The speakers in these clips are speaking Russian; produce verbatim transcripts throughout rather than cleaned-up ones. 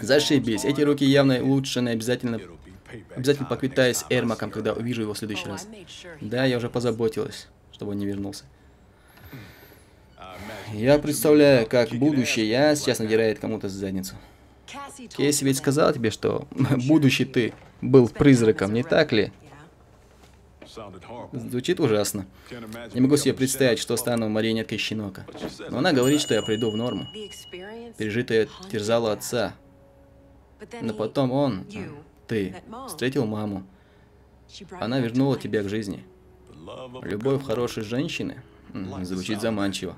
Зашибись. Эти руки явно улучшены. Обязательно, обязательно поквитаюсь с Эрмаком, когда увижу его в следующий раз. Да, я уже позаботилась, чтобы он не вернулся. Я представляю, как будущее я сейчас надирает кому-то задницу. Кэсси ведь сказала тебе, что будущий ты был призраком, не так ли? Звучит ужасно. Не могу себе представить, что стану марионеткой щенка. Но она говорит, что я приду в норму. Пережитое терзало отца. Но потом он, ты, встретил маму. Она вернула тебя к жизни. Любовь хорошей женщины звучит заманчиво.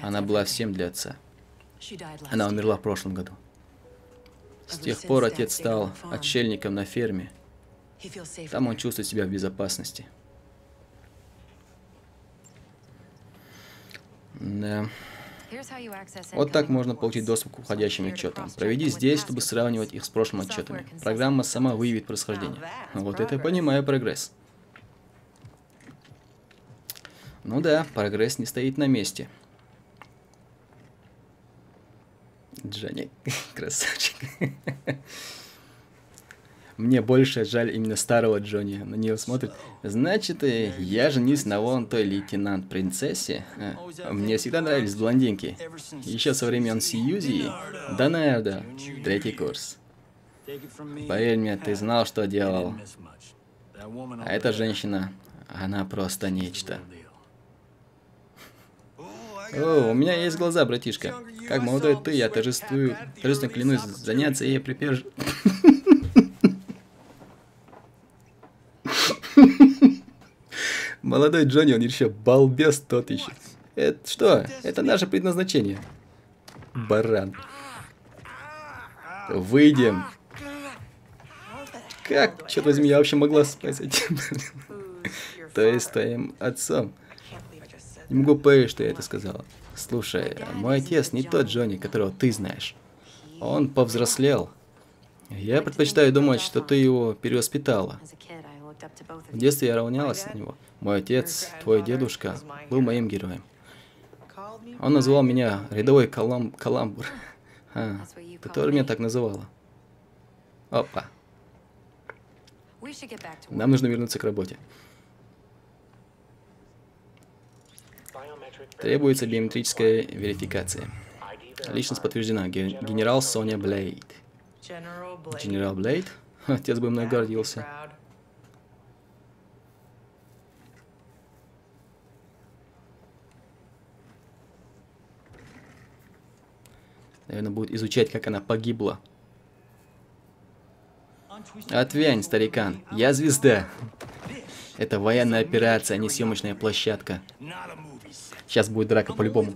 Она была всем для отца. Она умерла в прошлом году. С тех пор отец стал отшельником на ферме. Там он чувствует себя в безопасности. Да. Вот так можно получить доступ к уходящим отчетам. Проведи здесь, чтобы сравнивать их с прошлыми отчетами. Программа сама выявит происхождение. Вот это я понимаю прогресс. Ну да, прогресс не стоит на месте. Джонни, красавчик. Мне больше жаль именно старого Джонни. На нее смотрит. Значит, я женюсь на вон той лейтенант-принцессе. Мне всегда нравились блондинки. Еще со времен Сьюзи. Да, наверное, третий курс. Поверь мне, ты знал, что делал. А эта женщина, она просто нечто. О, у меня есть глаза, братишка. Как молодой ты, я торжествую. Торжественно клянусь заняться ей припеж... Молодой Джонни, он еще балбес тот еще. Это что? Это наше предназначение. Баран. Выйдем. Как, черт возьми, я вообще могла спать с этим? То есть твоим отцом. Не могу поверить, что я это сказала. Слушай, мой отец не тот Джонни, которого ты знаешь. Он повзрослел. Я предпочитаю думать, что ты его перевоспитала. В детстве я равнялась на него. Мой отец, твой дедушка, был моим героем. Он называл меня рядовой калам... каламбур. А, ты тоже меня так называла. Опа. Нам нужно вернуться к работе. Требуется биометрическая верификация. Личность подтверждена. Генерал Соня Блейд. Генерал Блейд? Отец бы мной гордился. Наверное, будет изучать, как она погибла. Отвянь, старикан. Я звезда. Это военная операция, а не съемочная площадка. Сейчас будет драка по-любому.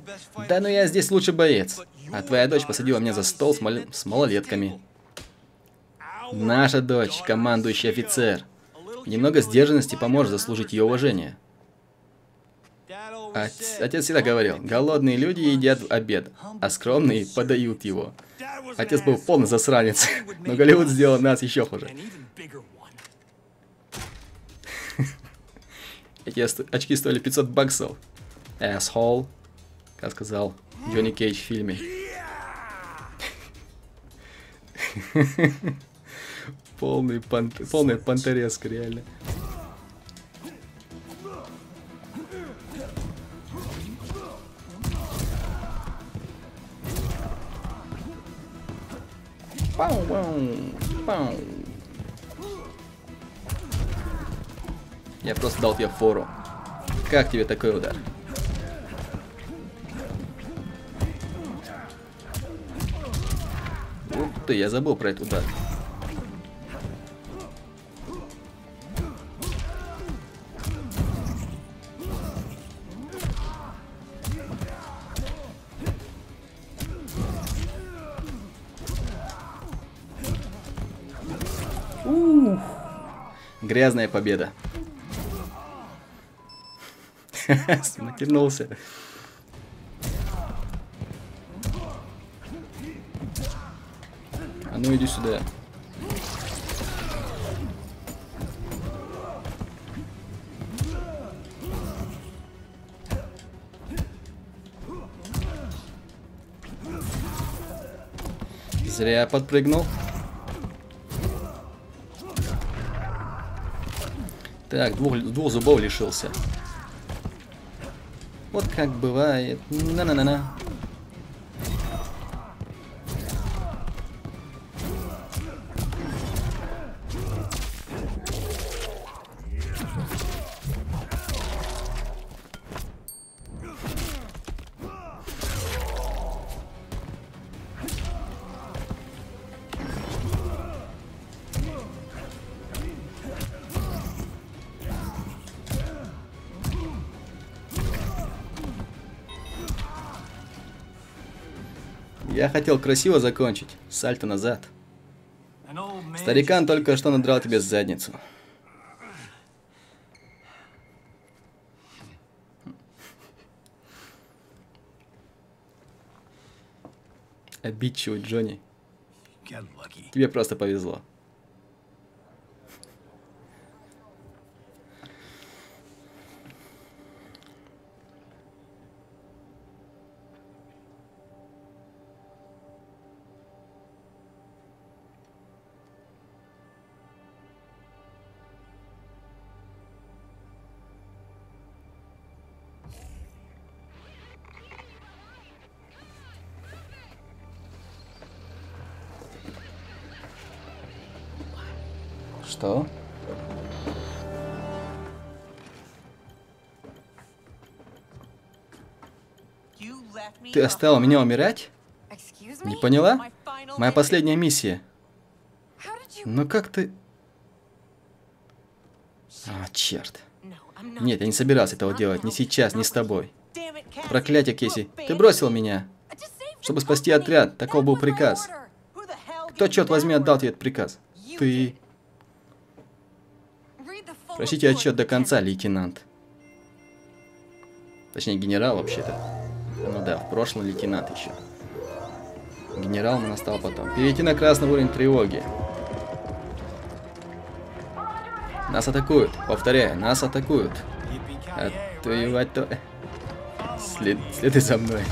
Да, но я здесь лучший боец. А твоя дочь посадила меня за стол с, мал... с малолетками. Наша дочь, командующий офицер. Немного сдержанности поможет заслужить ее уважение. Отец, отец всегда говорил, голодные люди едят обед, а скромные подают его. Отец был полный засранец, но Голливуд сделал нас еще хуже. Эти очки стоили пятьсот баксов. Asshole, как сказал Джонни Кейдж в фильме. Полный пан... Полный пантереск, реально. Пау-пау-пау. Я просто дал тебе фору. Как тебе такой удар? Ух ты, я забыл про этот удар. Грязная победа. Накинулся. А ну иди сюда. Зря я подпрыгнул. Так, двух, двух зубов лишился. Вот как бывает. На-на-на-на. Я хотел красиво закончить. Сальто назад. Старикан только что надрал тебе задницу. Обидчивый Джонни. Тебе просто повезло. Что? Ты оставил меня умирать? Не поняла? Моя последняя миссия. Ну как ты... А, черт. Нет, я не собирался этого делать. Не сейчас, не с тобой. Проклятие, Кэсси. Ты бросил меня. Чтобы спасти отряд. Таков был приказ. Кто, черт возьми, отдал тебе этот приказ? Ты... Прочтите отчет до конца, лейтенант. Точнее, генерал вообще-то. Ну да, в прошлом лейтенант еще. Генералом он стал потом. Перейти на красный уровень тревоги. Нас атакуют. Повторяю, нас атакуют. Отвоевать-то... След... Следуй за мной.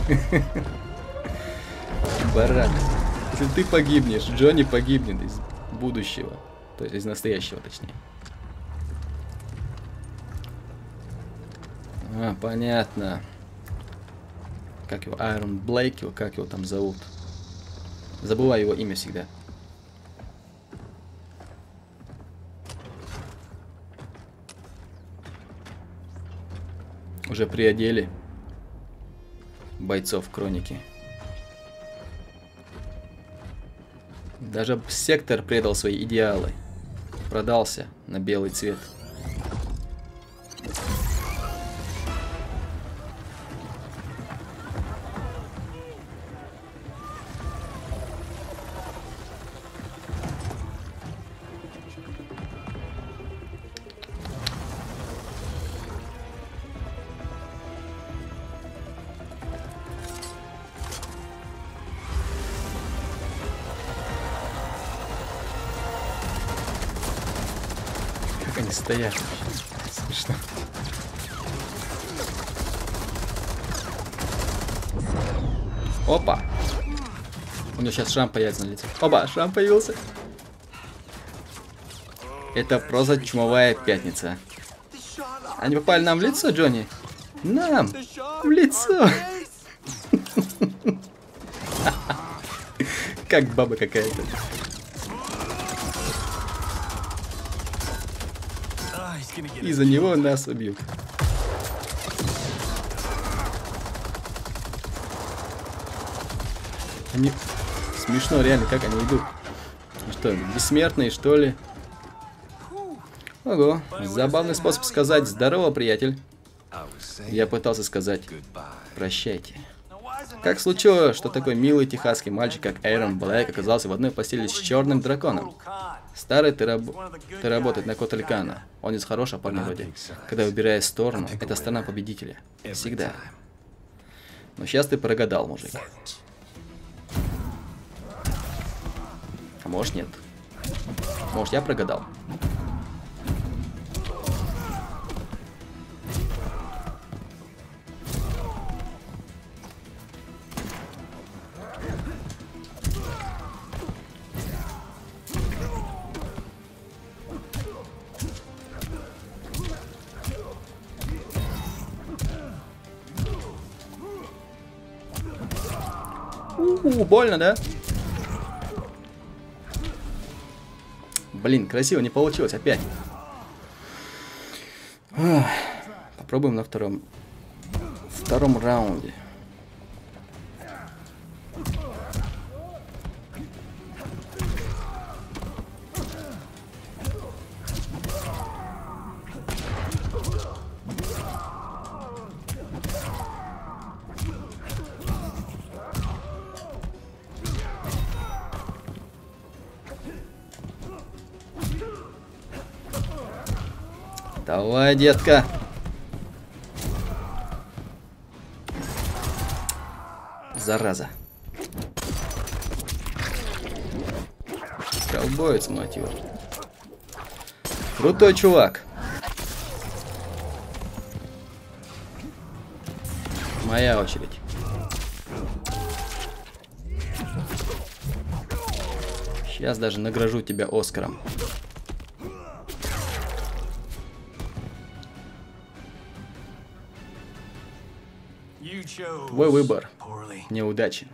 Барак. Если ты погибнешь, Джонни погибнет из будущего. То есть из настоящего, точнее. А, понятно. Как его? Эррон Блэк, его, как его там зовут? Забываю его имя всегда. Уже приодели бойцов Кроники. Даже Сектор предал свои идеалы. Продался на белый цвет. Стоять. Смешно. Опа. У него сейчас шрам появится на лице. Опа, шрам появился. Это просто чумовая пятница. Они попали нам в лицо, Джонни? Нам! В лицо! Как баба какая-то. И за него нас убьют. Они... Смешно, реально, как они идут. Что, бессмертные, что ли? Ого, забавный способ сказать «Здорово, приятель». Я пытался сказать «Прощайте». Как случилось, что такой милый техасский мальчик, как Эррон Блэк, оказался в одной постели с черным драконом? Старый, ты, раб... ты работает на Коталь Кана. Он из хорошего парня вроде. Когда выбираешь сторону, это сторона победителя. Всегда. Но сейчас ты прогадал, мужик. А может, нет. Может, я прогадал. Уху, больно, да? Блин, красиво не получилось опять. Попробуем на втором втором раунде. Давай, детка. Зараза. Колбоец, мать его. Крутой чувак. Моя очередь. Сейчас даже награжу тебя Оскаром. Твой выбор неудачен.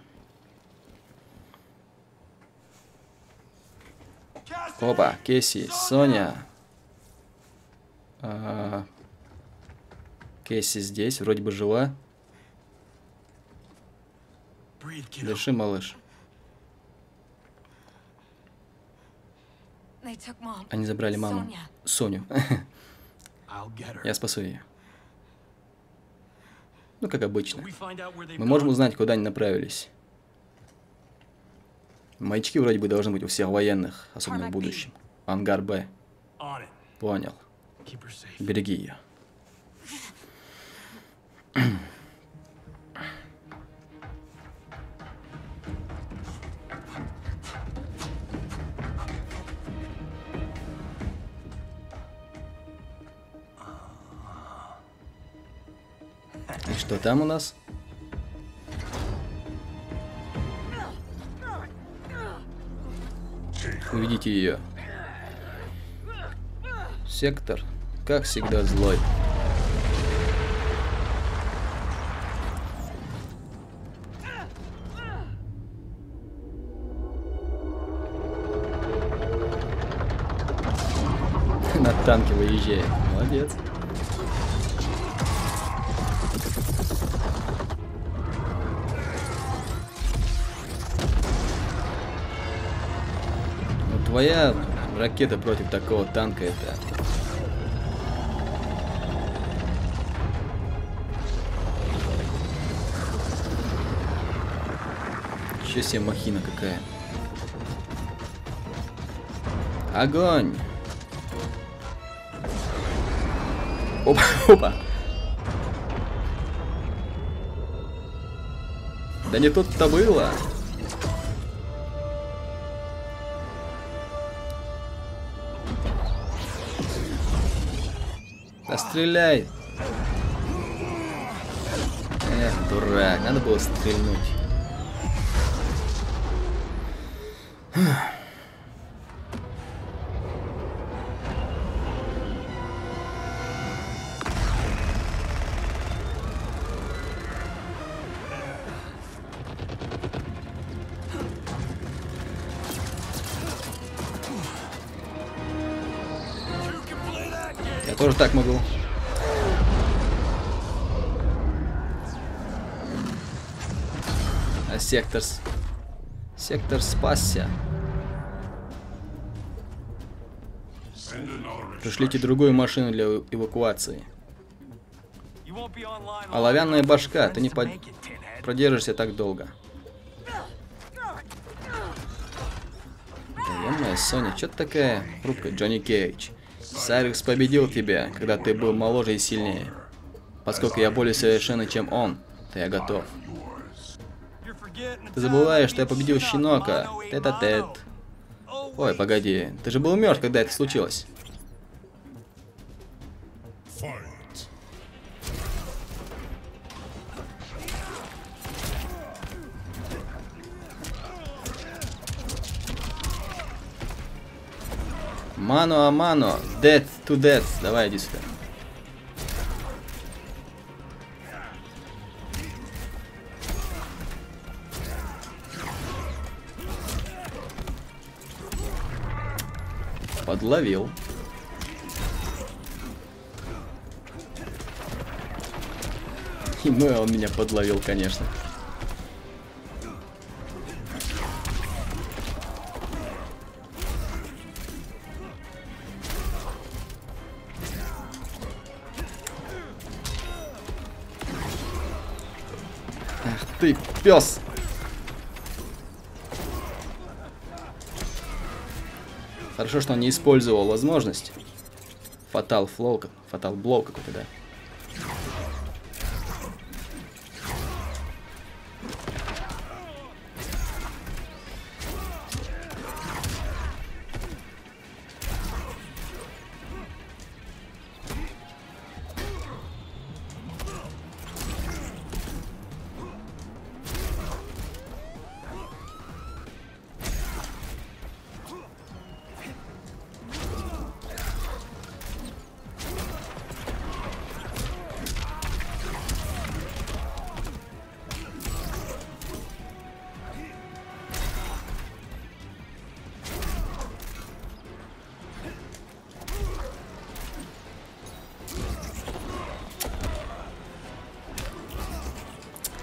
Опа, Кэсси, Соня. А, Кэсси здесь, вроде бы жива. Дыши, малыш. Они забрали маму, Соню. Я спасу ее. Ну, как обычно. Мы можем узнать, куда они направились. Маячки вроде бы должны быть у всех военных, особенно в будущем. Ангар Б. Понял. Береги ее. Что там у нас? Уведите ее. Сектор, как всегда, злой. На танке выезжает. Молодец. Твоя ракета против такого танка — это... Еще себе махина какая. Огонь! Опа, опа! Да не тут-то было! Стреляй! Эх, дурак, надо было стрельнуть. Я тоже так могу. Сектор, сектор спасся. Пришлите другую машину для эвакуации. Оловянная башка, ты не под... продержишься так долго. Даёмная Соня, чё ты такая хрупкая, Джонни Кейдж? Сайрекс победил тебя, когда ты был моложе и сильнее. Поскольку я более совершенный, чем он, то я готов. Ты забываешь, что я победил щенока. Тет-а-тет. Ой, погоди. Ты же был мертв, когда это случилось. Mano a mano. Death to death. Давай, иди сюда. Подловил. И ну и он меня подловил, конечно. Ах ты, пёс! Хорошо, что он не использовал возможность. Фатал флоу, фатал блоу какой-то, да.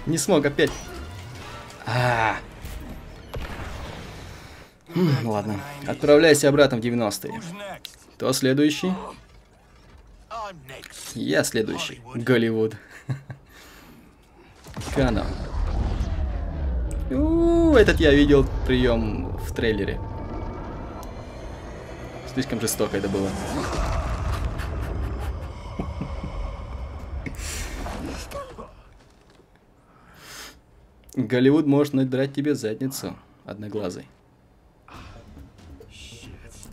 Не смог опять. А -а -а. Хм, ладно. Отправляйся обратно в девяностые. Кто следующий? Я следующий. Голливуд. Кана. У-у-у, этот я видел прием в трейлере. Слишком жестоко это было. Голливуд может надрать тебе задницу одноглазый.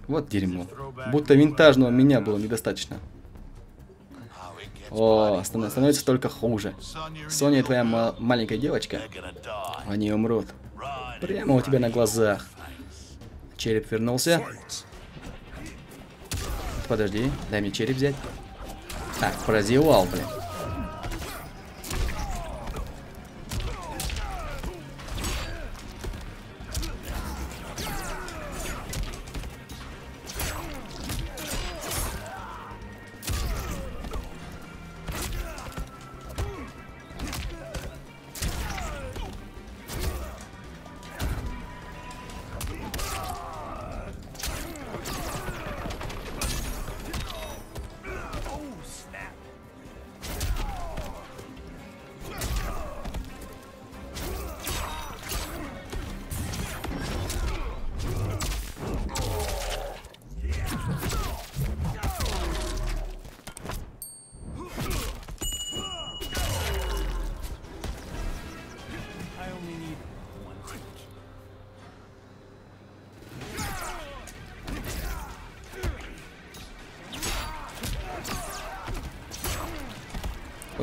Вот дерьмо. Будто винтажного меня было недостаточно. О, становится только хуже. Соня и твоя маленькая девочка, они умрут. Прямо у тебя на глазах. Череп вернулся. Подожди, дай мне череп взять. Так, прозевал, блин.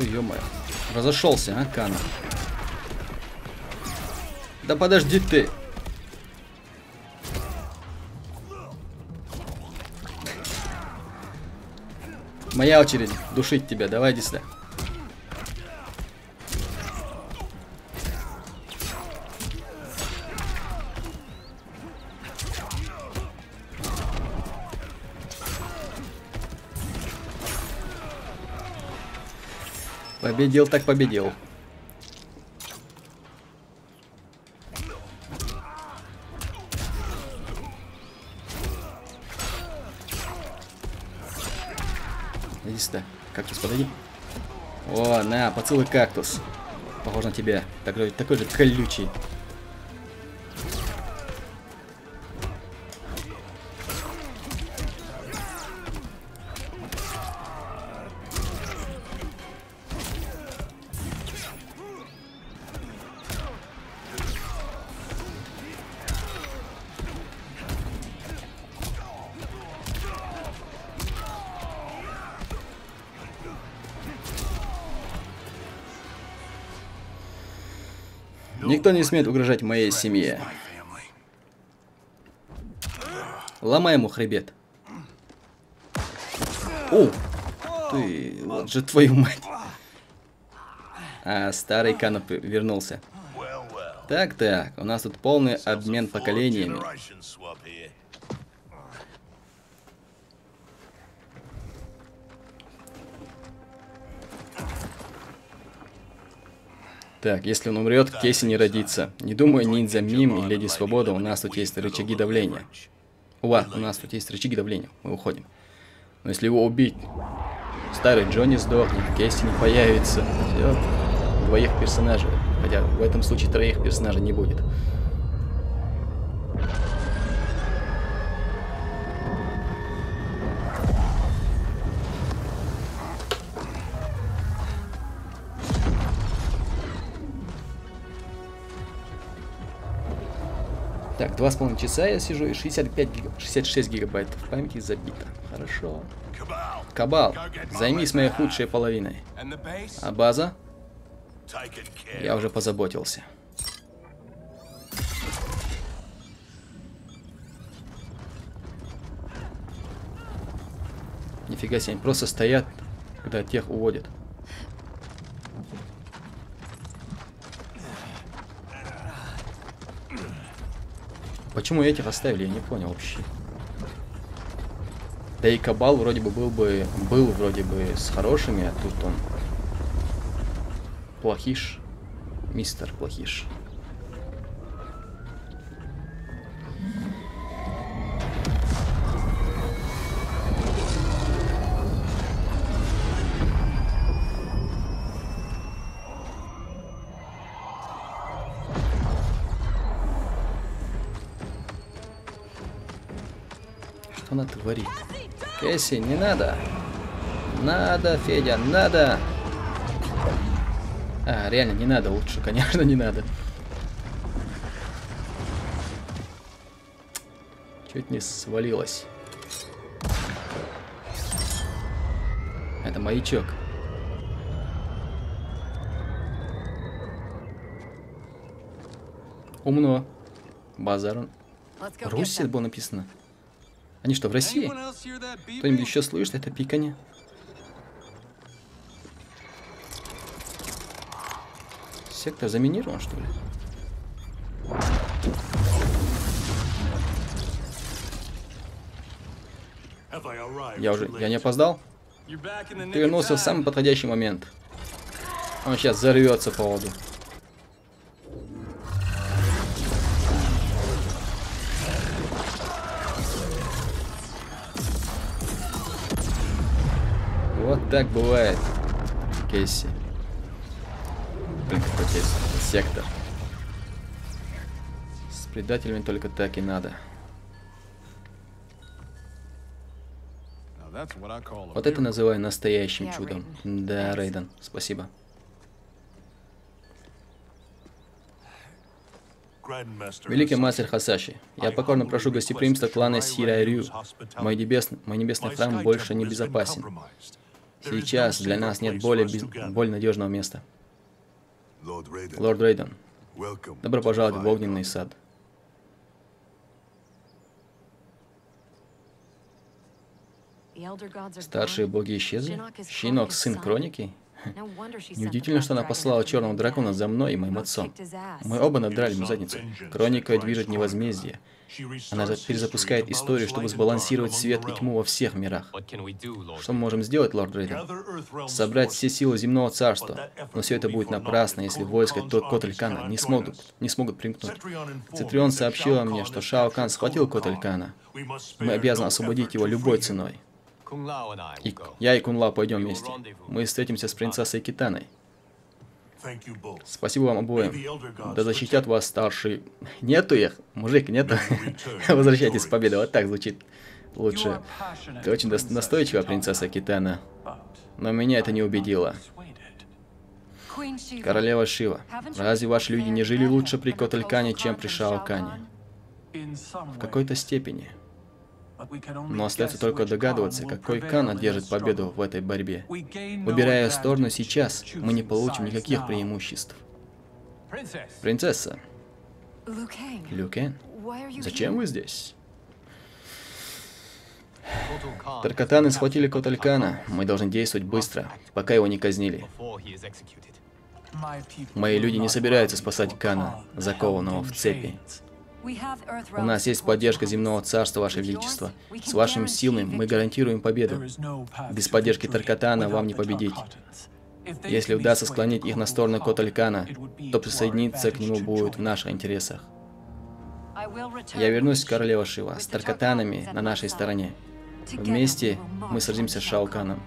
Ё-моё. Разошелся, а, Кан? Да подожди ты. Моя очередь душить тебя. Давай иди сюда. Победил, так победил. Иди сюда. Кактус, подойди. О, на, поцелуй кактус. Похож на тебя. Такой, такой же колючий. Никто не смеет угрожать моей семье. Ломай ему хребет. О, ты, вот же твою мать. А, старый Каноп вернулся. Так-так, у нас тут полный обмен поколениями. Так, если он умрет, Кэсси не родится. Не думаю, ниндзя Мим и Леди Свобода, у нас тут есть рычаги давления. Уа, у нас тут есть рычаги давления, мы уходим. Но если его убить, старый Джонни сдохнет, Кэсси не появится. Все, двоих персонажей. Хотя в этом случае троих персонажей не будет. Так, два с половиной часа я сижу, и шестьдесят пять, шестьдесят шесть гигабайтов памяти забито. Хорошо. Кабал, займись моей худшей половиной. А база? Я уже позаботился. Нифига себе, они просто стоят, когда тех уводят. Почему этих оставили, я не понял вообще. Да и Кабал вроде бы был бы был вроде бы с хорошими, а тут он плохиш, мистер плохиш. Она творит. Кэсси, не надо. Надо, Федя, надо. А, реально, не надо, лучше, конечно, не надо. Чуть не свалилось. Это маячок. Умно. Базар. Русь это было написано. Они что, в России? Кто-нибудь еще слышит это пиканье? Сектор заминирован, что ли? Я уже... Я не опоздал? Ты вернулся в самый подходящий момент. Он сейчас взорвется по воду. Вот так бывает, Кэсси. Блин, какой Кэсси? Сектор. С предателями только так и надо. Вот это называю настоящим чудом. Да, Рейден, спасибо. Великий мастер Хасаши, я покорно прошу гостеприимства клана Сирай-Рю. Мой небесный, мой небесный храм больше не безопасен. Сейчас для нас нет более, без... более надежного места. Лорд Рейден, добро пожаловать в огненный сад. Старшие боги исчезли? Шиннок, сын Кроники? Неудивительно, что она послала черного дракона за мной и моим отцом. Мы оба надрали ему задницу. Кроника движет не возмездие. Она перезапускает историю, чтобы сбалансировать свет и тьму во всех мирах. Что мы можем сделать, лорд Рейден? Собрать все силы земного царства. Но все это будет напрасно, если войска Коталь Кана не смогут, не смогут примкнуть. Цетрион сообщила мне, что Шао Кан схватил Коталь Кана. Мы обязаны освободить его любой ценой. И я и Кун Лао пойдем вместе. Мы встретимся с принцессой Китаной. Спасибо вам обоим. Да защитят вас старшие. Нету их, мужик, нету. Возвращайтесь с победой. Вот так звучит лучше. Ты очень настойчивая, принцесса Китана. Но меня это не убедило. Королева Шила, разве ваши люди не жили лучше при Коталь Кане, чем при Шао Кане? В какой-то степени. Но остается только догадываться, какой Кан одержит победу в этой борьбе. Выбирая сторону сейчас, мы не получим никаких преимуществ. Принцесса. Лю Кан, зачем вы здесь? Таркатаны схватили Коталь Кана. Мы должны действовать быстро, пока его не казнили. Мои люди не собираются спасать Кана, закованного в цепи. У нас есть поддержка земного царства, ваше величество. С вашими силами мы гарантируем победу. Без поддержки Таркатана вам не победить. Если удастся склонить их на сторону Коталь Кана, то присоединиться к нему будет в наших интересах. Я вернусь в Королеву Шила с Таркатанами на нашей стороне. Вместе мы сразимся с Шао Каном.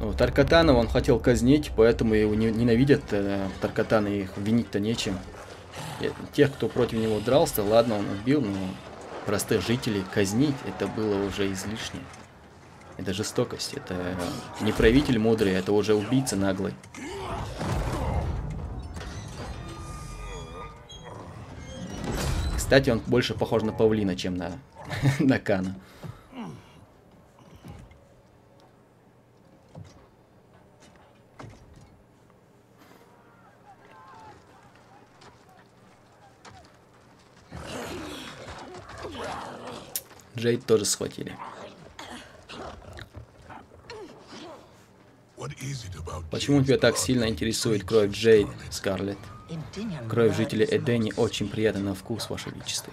Ну, Таркатанов он хотел казнить, поэтому его ненавидят. Таркатаны, их винить-то нечем. Тех, кто против него дрался, ладно, он убил, но простых жителей казнить это было уже излишне. Это жестокость, это не правитель мудрый, это уже убийца наглый. Кстати, он больше похож на павлина, чем на, на Кана. Джейд тоже схватили. Почему тебя так сильно интересует кровь Джейд, Скарлетт? Кровь жителей Эдени очень приятна на вкус, Ваше Величество.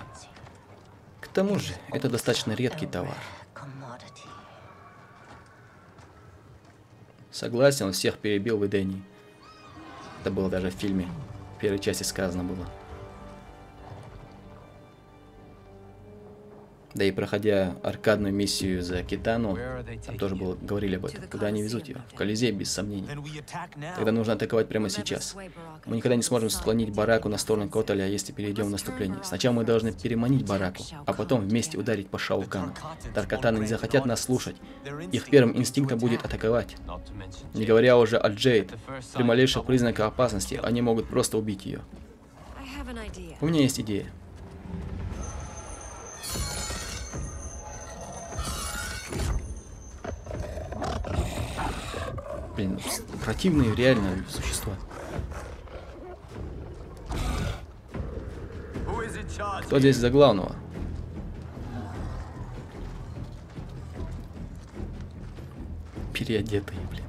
К тому же, это достаточно редкий товар. Согласен, он всех перебил в Эдени. Это было даже в фильме. В первой части сказано было. Да и проходя аркадную миссию за Китану, там тоже было, говорили об этом. Куда они везут ее? В Колизей, без сомнений. Тогда нужно атаковать прямо сейчас. Мы никогда не сможем склонить Бараку на сторону Коталя, если перейдем в наступление. Сначала мы должны переманить Бараку, а потом вместе ударить по Шао Кану. Таркатаны не захотят нас слушать. Их первым инстинктом будет атаковать. Не говоря уже о Джейд, при малейших признаках опасности они могут просто убить ее. У меня есть идея. Блин, противные реально существа. Кто здесь за главного? Переодетые, блин.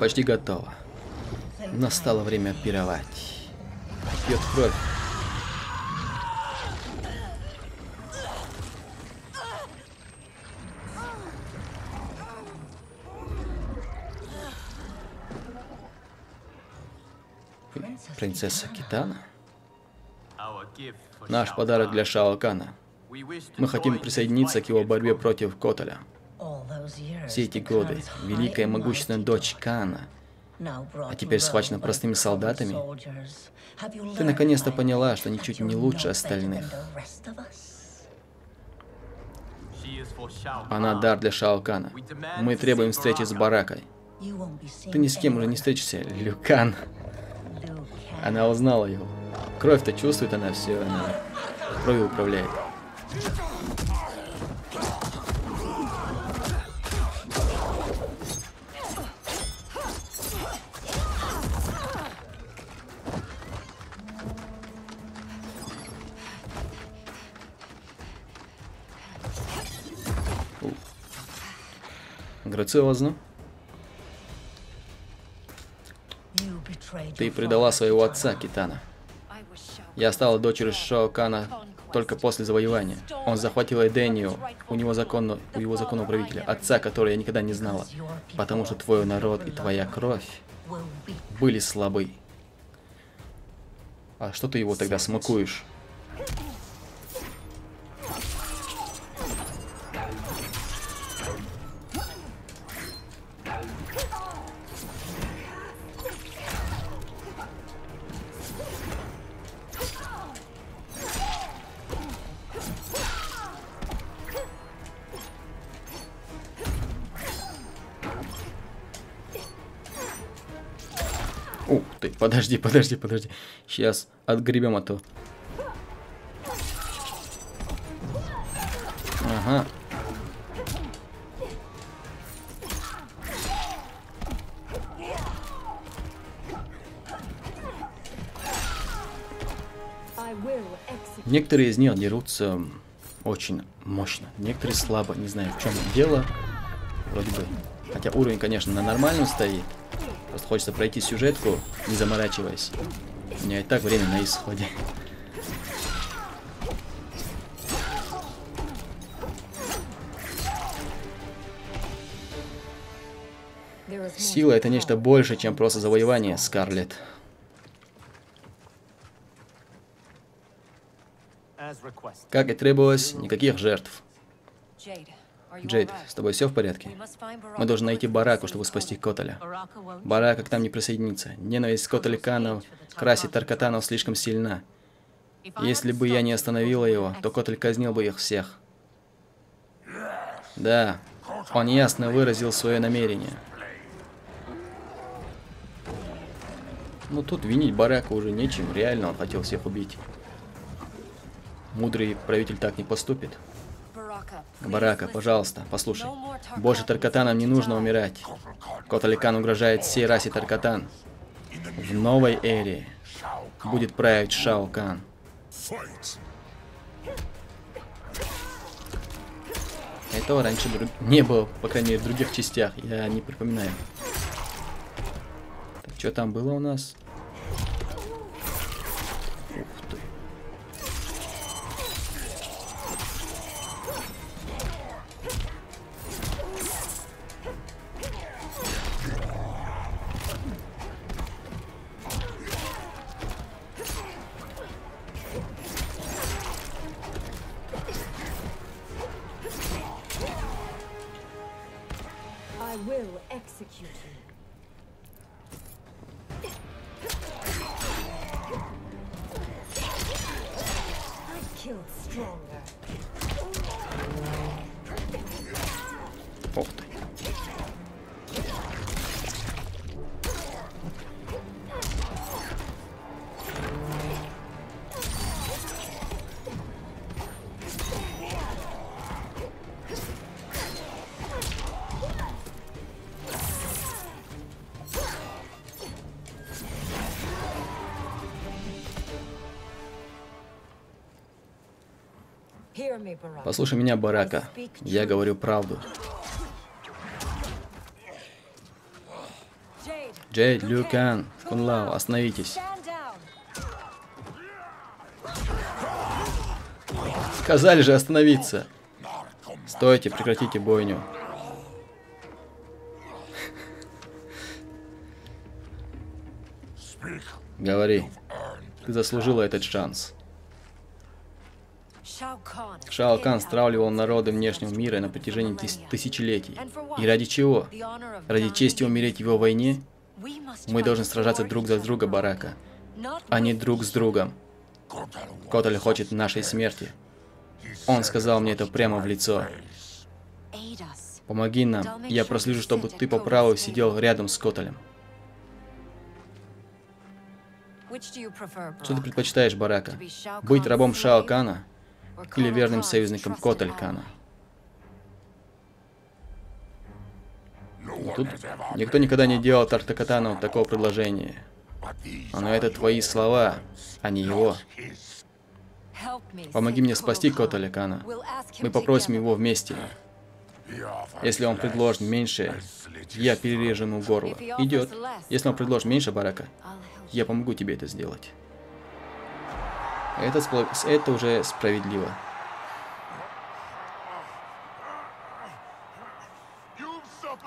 Почти готово. Настало время пировать. Пьет кровь. Принцесса Китана? Наш подарок для Шао Кана. Мы хотим присоединиться к его борьбе против Коталя. Все эти годы великая и могущественная дочь Кана, а теперь схвачена простыми солдатами. Ты наконец-то поняла, что ничуть не лучше остальных. Она дар для Шао Кана. Мы требуем встречи с Баракой. Ты ни с кем уже не встретишься, Лю Кан. Она узнала его. Кровь-то чувствует она все, она кровью управляет. У. Грациозно. Ты предала своего отца, Китана. Я стала дочерью Шао Кана только после завоевания. Он захватил Эдению, у него законно, у его законного правителя, отца, которого я никогда не знала, потому что твой народ и твоя кровь были слабы. А что ты его тогда смакуешь? Подожди, подожди, подожди. Сейчас отгребем, а то. Ага. Некоторые из них дерутся очень мощно. Некоторые слабо. Не знаю, в чем дело. Вроде бы. Хотя уровень, конечно, на нормальном стоит. Просто хочется пройти сюжетку, не заморачиваясь. У меня и так время на исходе. Сила — это нечто больше, чем просто завоевание, Скарлетт. Как и требовалось, никаких жертв. Джейд, с тобой все в порядке? Мы должны найти Бараку, чтобы спасти Коталя. Барака к нам не присоединится. Ненависть Коталь Канов красит Таркатанов слишком сильна. Если бы я не остановила его, то Коталь казнил бы их всех. Да, он ясно выразил свое намерение. Но тут винить Барака уже нечем. Реально, он хотел всех убить. Мудрый правитель так не поступит. Барака, пожалуйста, послушай. Больше Таркатанам не нужно умирать. Коталь Кан угрожает всей расе Таркатан. В новой эре будет править Шао Кан. Этого раньше не было, по крайней мере, в других частях. Я не припоминаю. Так, что там было у нас? Ух ты. Послушай меня, Барака. Я говорю правду. Джейд, Лю Кан, Кун Лао, остановитесь. Сказали же остановиться. Стойте, прекратите бойню. Говори. Ты заслужила этот шанс. Шао Кан стравливал народы внешнего мира на протяжении тыс тысячелетий. И ради чего? Ради чести умереть в его войне? Мы должны сражаться друг за друга, Барака, а не друг с другом. Коталь хочет нашей смерти. Он сказал мне это прямо в лицо. Помоги нам, я прослежу, чтобы ты по праву сидел рядом с Коталем. Что ты предпочитаешь, Барака? Быть рабом Шао Кана? Или верным союзником Коталь Кана. Но тут никто никогда не делал Таркатану такого предложения. Но это твои слова, а не его. Помоги мне спасти Коталя Кана. Мы попросим его вместе. Если он предложит меньше, я перережу ему горло. Идет. Если он предложит меньше, Барака, я помогу тебе это сделать. Это, спло... это уже справедливо.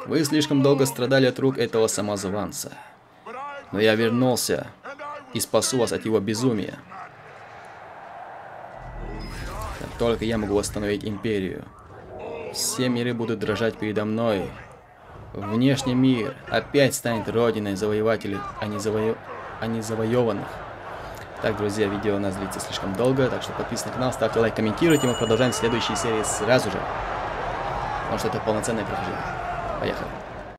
Вы слишком долго страдали от рук этого самозванца. Но я вернулся и спасу вас от его безумия. Как только я могу восстановить империю, все миры будут дрожать передо мной. Внешний мир опять станет родиной завоевателей, а не, заво... а не завоеванных. Так, друзья, видео у нас длится слишком долго, так что подписывайтесь на канал, ставьте лайк, комментируйте, мы продолжаем следующие серии сразу же, потому что это полноценное прохождение. Поехали.